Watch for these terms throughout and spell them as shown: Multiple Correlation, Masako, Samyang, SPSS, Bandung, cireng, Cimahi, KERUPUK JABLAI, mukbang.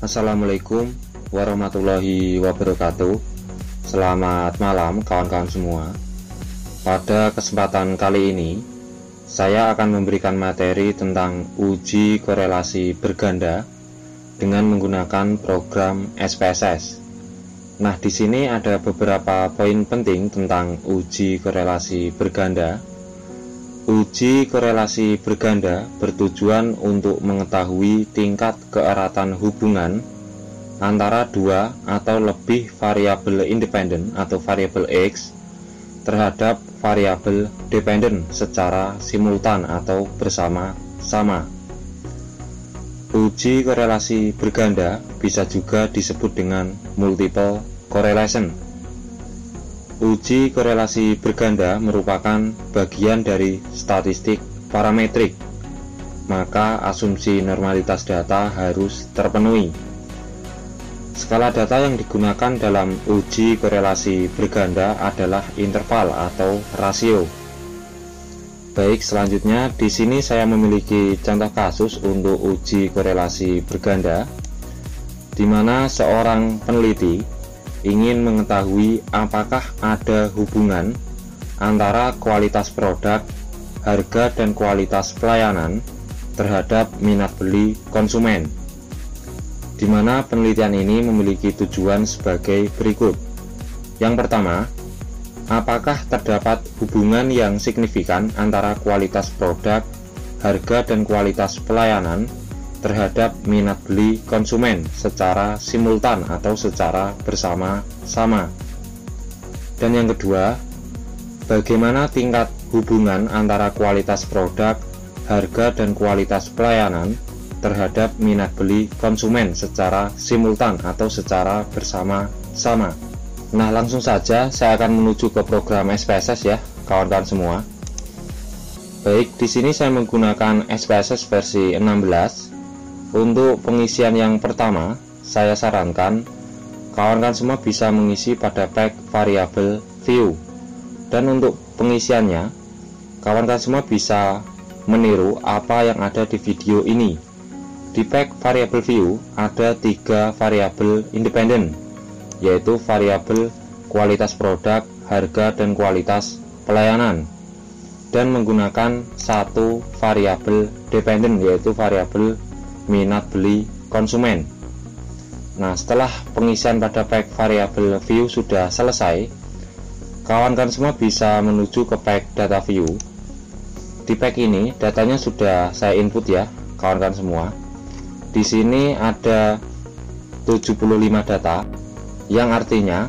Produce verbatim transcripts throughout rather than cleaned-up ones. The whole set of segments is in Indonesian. Assalamualaikum warahmatullahi wabarakatuh. Selamat malam kawan-kawan semua. Pada kesempatan kali ini saya akan memberikan materi tentang uji korelasi berganda dengan menggunakan program S P S S. Nah, di sini ada beberapa poin penting tentang uji korelasi berganda. Uji korelasi berganda bertujuan untuk mengetahui tingkat keeratan hubungan antara dua atau lebih variabel independen atau variabel X terhadap variabel dependen secara simultan atau bersama-sama. Uji korelasi berganda bisa juga disebut dengan multiple correlation. Uji korelasi berganda merupakan bagian dari statistik parametrik, maka asumsi normalitas data harus terpenuhi. Skala data yang digunakan dalam uji korelasi berganda adalah interval atau rasio. Baik, selanjutnya di sini saya memiliki contoh kasus untuk uji korelasi berganda, di mana seorang peneliti ingin mengetahui apakah ada hubungan antara kualitas produk, harga, dan kualitas pelayanan terhadap minat beli konsumen, di mana penelitian ini memiliki tujuan sebagai berikut. Yang pertama, apakah terdapat hubungan yang signifikan antara kualitas produk, harga, dan kualitas pelayanan terhadap minat beli konsumen secara simultan atau secara bersama-sama. Dan yang kedua, bagaimana tingkat hubungan antara kualitas produk, harga, dan kualitas pelayanan terhadap minat beli konsumen secara simultan atau secara bersama-sama. Nah, langsung saja saya akan menuju ke program S P S S ya kawan-kawan semua. Baik, di sini saya menggunakan S P S S versi enam belas. Untuk pengisian yang pertama, saya sarankan kawan-kawan semua bisa mengisi pada tag variable view. Dan untuk pengisiannya, kawan-kawan semua bisa meniru apa yang ada di video ini. Di tag variable view ada tiga variabel independen, yaitu variabel kualitas produk, harga, dan kualitas pelayanan, dan menggunakan satu variabel dependen, yaitu variabel minat beli konsumen. Nah, setelah pengisian pada tag variable view sudah selesai, kawan-kawan semua bisa menuju ke tag data view. Di tag ini datanya sudah saya input ya kawan-kawan semua. Di sini ada tujuh puluh lima data, yang artinya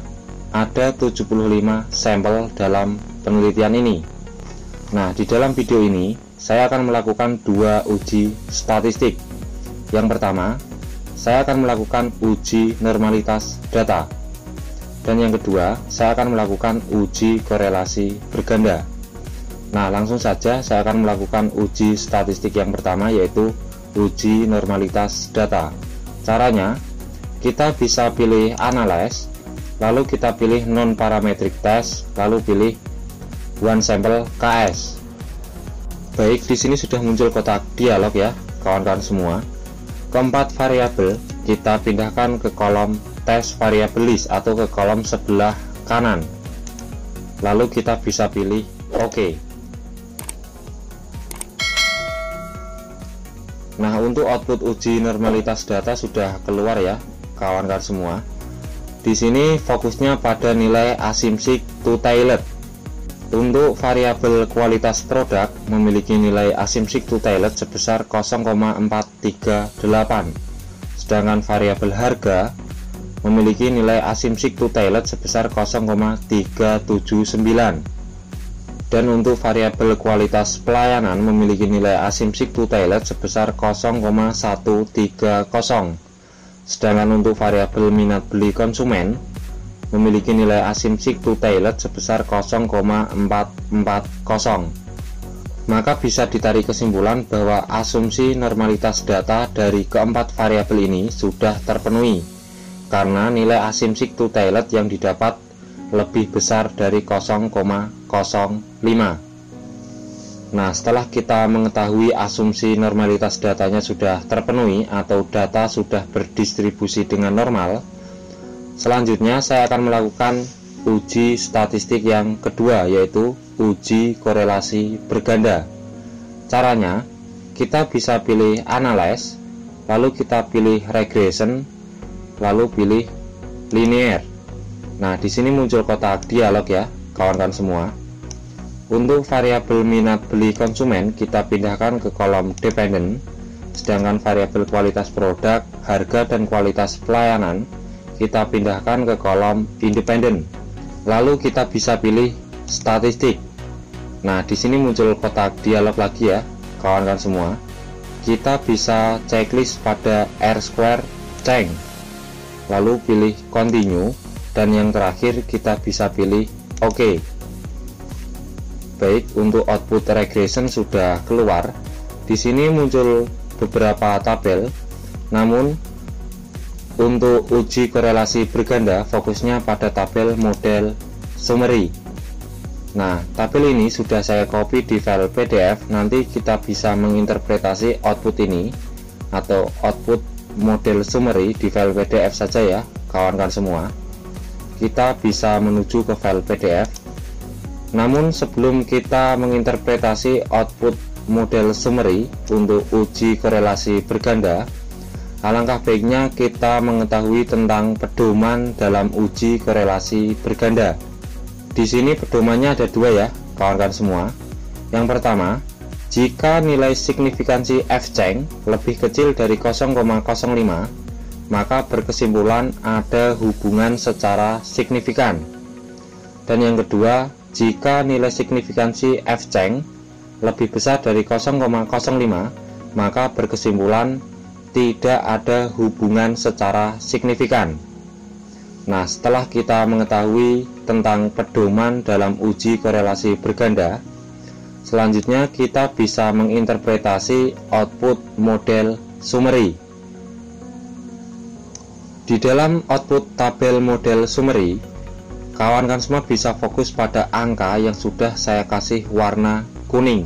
ada tujuh puluh lima sampel dalam penelitian ini. Nah, di dalam video ini saya akan melakukan dua uji statistik. Yang pertama, saya akan melakukan uji normalitas data, dan yang kedua, saya akan melakukan uji korelasi berganda. Nah, langsung saja saya akan melakukan uji statistik yang pertama, yaitu uji normalitas data. Caranya, kita bisa pilih analyze, lalu kita pilih non parametric test, lalu pilih one sample K S. Baik, di sini sudah muncul kotak dialog ya kawan-kawan semua. Keempat variabel kita pindahkan ke kolom tes variabel list atau ke kolom sebelah kanan. Lalu kita bisa pilih OK. Nah, untuk output uji normalitas data sudah keluar ya kawan-kawan semua. Di sini fokusnya pada nilai asymptic to tailored. Untuk variabel kualitas produk memiliki nilai asymptic to tailored sebesar nol koma empat tiga delapan, sedangkan variabel harga memiliki nilai asymptic to tailored sebesar nol koma tiga tujuh sembilan, dan untuk variabel kualitas pelayanan memiliki nilai asymptic to tailored sebesar nol koma satu tiga nol, sedangkan untuk variabel minat beli konsumen memiliki nilai asymptic to tailored sebesar nol koma empat empat nol. Maka bisa ditarik kesimpulan bahwa asumsi normalitas data dari keempat variabel ini sudah terpenuhi, karena nilai asymptic to tailored yang didapat lebih besar dari nol koma nol lima. Nah, setelah kita mengetahui asumsi normalitas datanya sudah terpenuhi atau data sudah berdistribusi dengan normal, selanjutnya saya akan melakukan uji statistik yang kedua, yaitu uji korelasi berganda. Caranya, kita bisa pilih analyze, lalu kita pilih regression, lalu pilih linear. Nah, di sini muncul kotak dialog ya, kawan-kawan semua. Untuk variabel minat beli konsumen kita pindahkan ke kolom dependent, sedangkan variabel kualitas produk, harga dan kualitas pelayanan kita pindahkan ke kolom independent. Lalu kita bisa pilih statistik. Nah, di sini muncul kotak dialog lagi ya, kawan-kawan semua. Kita bisa checklist pada R square Cheng. Lalu pilih continue dan yang terakhir kita bisa pilih OK. Baik, untuk output regression sudah keluar. Di sini muncul beberapa tabel, namun untuk uji korelasi berganda fokusnya pada tabel model summary. Nah, tabel ini sudah saya copy di file P D F. Nanti kita bisa menginterpretasi output ini atau output model summary di file P D F saja ya, kawan-kawan semua. Kita bisa menuju ke file P D F. Namun sebelum kita menginterpretasi output model summary untuk uji korelasi berganda, alangkah baiknya kita mengetahui tentang pedoman dalam uji korelasi berganda. Di sini pedomannya ada dua ya, kawan-kawan semua. Yang pertama, jika nilai signifikansi F Cheng lebih kecil dari nol koma nol lima, maka berkesimpulan ada hubungan secara signifikan. Dan yang kedua, jika nilai signifikansi F Cheng lebih besar dari nol koma nol lima, maka berkesimpulan tidak ada hubungan secara signifikan. Nah, setelah kita mengetahui tentang pedoman dalam uji korelasi berganda, selanjutnya kita bisa menginterpretasi output model summary. Di dalam output tabel model summary, kawan-kawan semua bisa fokus pada angka yang sudah saya kasih warna kuning.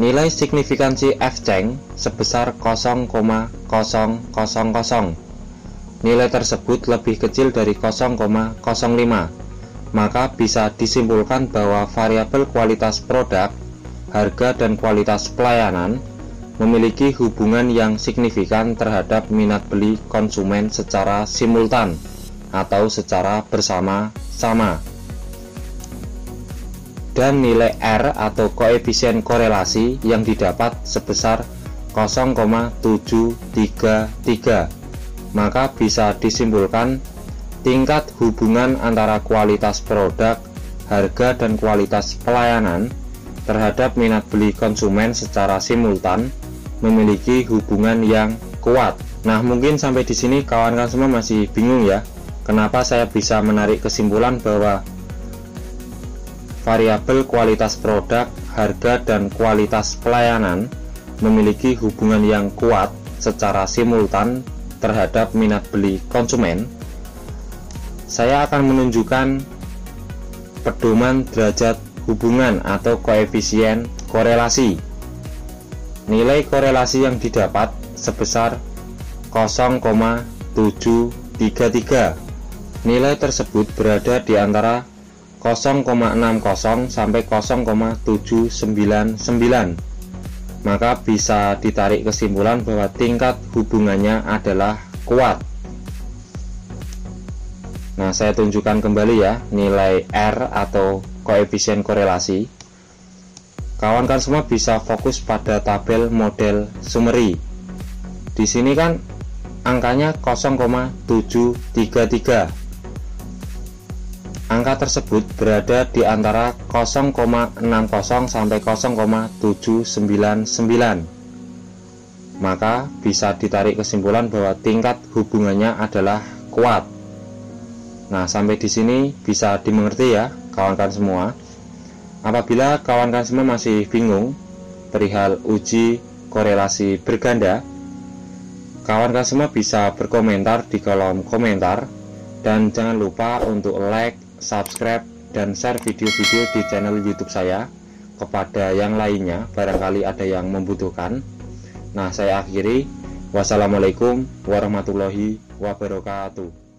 Nilai signifikansi F Cheng sebesar nol koma nol nol nol. Nilai tersebut lebih kecil dari nol koma nol lima, maka bisa disimpulkan bahwa variabel kualitas produk, harga dan kualitas pelayanan memiliki hubungan yang signifikan terhadap minat beli konsumen secara simultan atau secara bersama-sama. Dan nilai R atau koefisien korelasi yang didapat sebesar nol koma tujuh tiga tiga, maka bisa disimpulkan tingkat hubungan antara kualitas produk, harga dan kualitas pelayanan terhadap minat beli konsumen secara simultan memiliki hubungan yang kuat. Nah, mungkin sampai di sini kawan-kawan semua masih bingung ya, kenapa saya bisa menarik kesimpulan bahwa variabel kualitas produk, harga, dan kualitas pelayanan memiliki hubungan yang kuat secara simultan terhadap minat beli konsumen. Saya akan menunjukkan pedoman derajat hubungan atau koefisien korelasi. Nilai korelasi yang didapat sebesar nol koma tujuh tiga tiga. Nilai tersebut berada di antara nol koma enam nol sampai nol koma tujuh sembilan sembilan, maka bisa ditarik kesimpulan bahwa tingkat hubungannya adalah kuat. Nah, saya tunjukkan kembali ya nilai R atau koefisien korelasi. Kawan-kawan semua bisa fokus pada tabel model summary. Di sini kan angkanya nol koma tujuh tiga tiga. Angka tersebut berada di antara nol koma enam nol sampai nol koma tujuh sembilan sembilan, maka bisa ditarik kesimpulan bahwa tingkat hubungannya adalah kuat. Nah, sampai di sini bisa dimengerti ya, kawan-kawan semua. Apabila kawan-kawan semua masih bingung perihal uji korelasi berganda, kawan-kawan semua bisa berkomentar di kolom komentar dan jangan lupa untuk like, subscribe dan share video-video di channel YouTube saya. kepada yang lainnya, barangkali ada yang membutuhkan. Nah, saya akhiri. Wassalamualaikum warahmatullahi wabarakatuh.